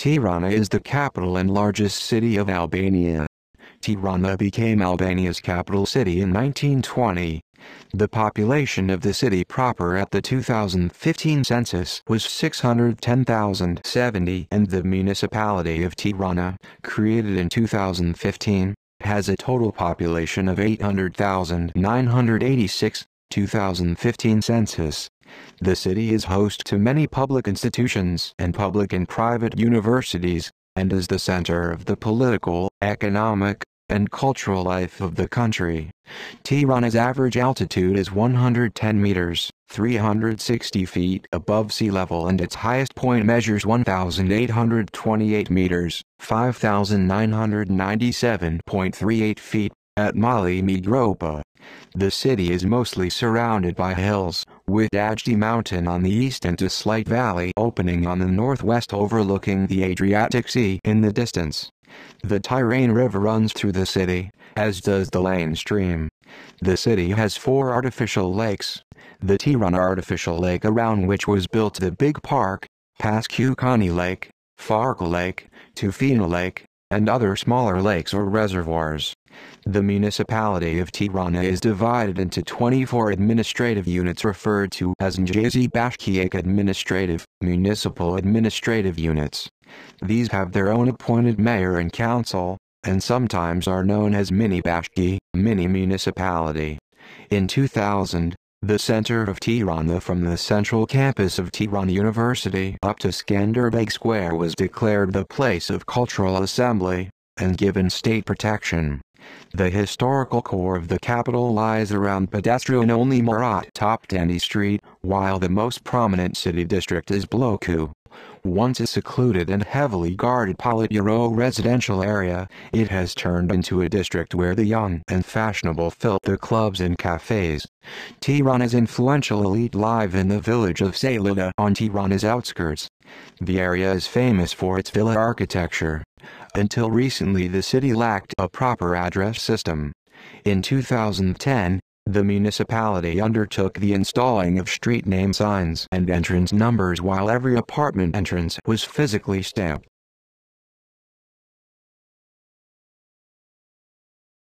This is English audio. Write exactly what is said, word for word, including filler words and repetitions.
Tirana is the capital and largest city of Albania. Tirana became Albania's capital city in nineteen twenty. The population of the city proper at the two thousand fifteen census was six hundred ten thousand seventy, and the municipality of Tirana, created in two thousand fifteen, has a total population of eight hundred thousand nine hundred eighty-six, two thousand fifteen census. The city is host to many public institutions and public and private universities, and is the center of the political, economic, and cultural life of the country. Tirana's average altitude is one hundred ten meters, three hundred sixty feet above sea level, and its highest point measures one thousand eight hundred twenty-eight meters, five thousand nine hundred ninety-seven point three eight feet, at Mali Migropa. The city is mostly surrounded by hills, with Ajdi Mountain on the east and a slight valley opening on the northwest overlooking the Adriatic Sea in the distance. The Tyrane River runs through the city, as does the Lane Stream. The city has four artificial lakes: the Tirana Artificial Lake, around which was built the big park, past Kukani Lake, Farkal Lake, Tufino Lake, and other smaller lakes or reservoirs. The municipality of Tirana is divided into twenty-four administrative units referred to as Njësi Bashkiake administrative, municipal administrative units. These have their own appointed mayor and council, and sometimes are known as mini bashki, mini municipality. In two thousand, the center of Tirana, from the central campus of Tirana University up to Skanderbeg Square, was declared the place of cultural assembly, and given state protection. The historical core of the capital lies around pedestrian-only Murat Toptani Street, while the most prominent city district is Bloku. Once a secluded and heavily guarded Politburo residential area, it has turned into a district where the young and fashionable fill the clubs and cafes. Tirana's influential elite live in the village of Salida on Tirana's outskirts. The area is famous for its villa architecture. Until recently, the city lacked a proper address system. In two thousand ten, the municipality undertook the installing of street name signs and entrance numbers, while every apartment entrance was physically stamped.